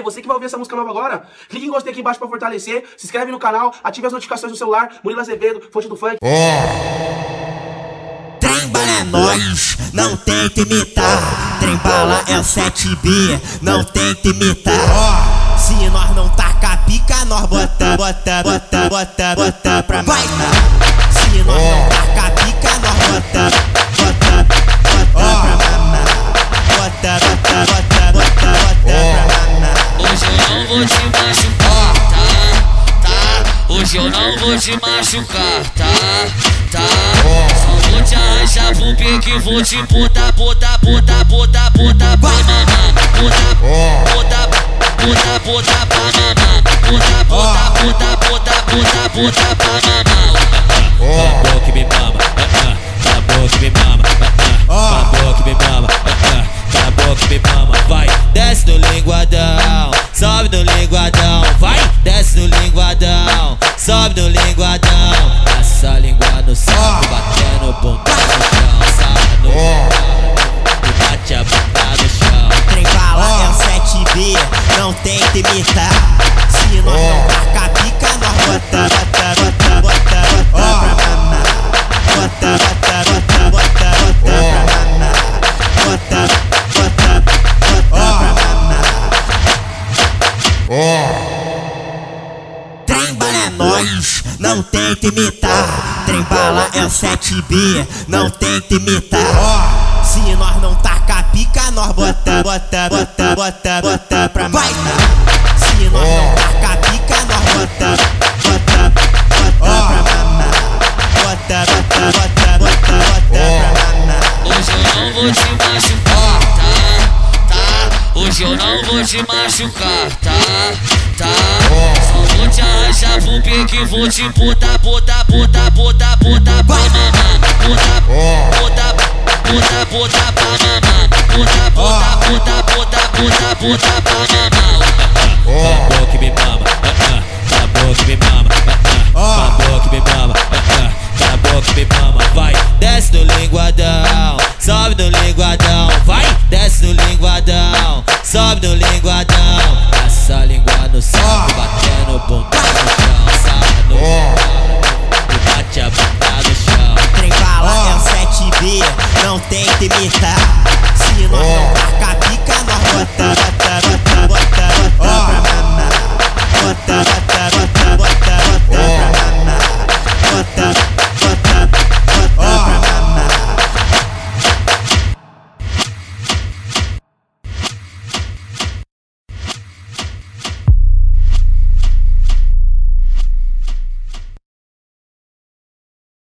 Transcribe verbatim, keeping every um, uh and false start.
aí, você que vai ouvir essa música nova agora, clique em gostei aqui embaixo pra fortalecer, se inscreve no canal, ative as notificações do celular, Murilo Azevedo, fonte do funk. É. Trembala é nóis, não tenta imitar, trembala é o sete B, não tenta imitar. Se nós não taca a pica, nós bota, bota, bota, bota, bota pra mais. Se nós não taca a pica, nós bota, bota, bota pra mais. Bota, bota, bota, bota, bota. Hoje eu não vou te machucar, tá, tá. Hoje eu não vou te machucar, tá, tá. Só vou te arranjar pro pique, vou te puta, puta, puta, puta, puta, banana. Puta, puta, puta, puta, banana. Puta, puta, puta, puta, puta, puta, banana. Babou que me mama, babou que me mama, babou que me mama. Babou que me mama, vai, desce no linguadão, sobe no linguadão, vai, desce no linguadão, sobe no linguadão, passa a língua no saco, batendo bunda no chão, sarra no chão, bate a bunda no chão. Trembala é o sete B, não tenta imitar, se nós não marca a pica, nós bota, bota, bota, bota, bota pra mamar, bota, bota, bota, bota, bota pra mamar, bota. Não tenta imitar, trembala é o sete B, não tenta imitar. Se nós não taca a pica, nós bota, bota, bota, bota, bota pra mais. Se nós não taca a pica, nós bota, bota, bota pra mamar. Bota, bota, bota, bota, bota pra mamar. Hoje eu não vou te machucar, tá, tá. Hoje eu não vou te machucar, tá. Só vou te arranjar pro pique, vou te puta, puta, puta, puta, puta, banana. Puta, puta, puta, puta, banana. Puta, puta, puta, puta, puta, puta, banana. Babou que me mama, babou que me mama.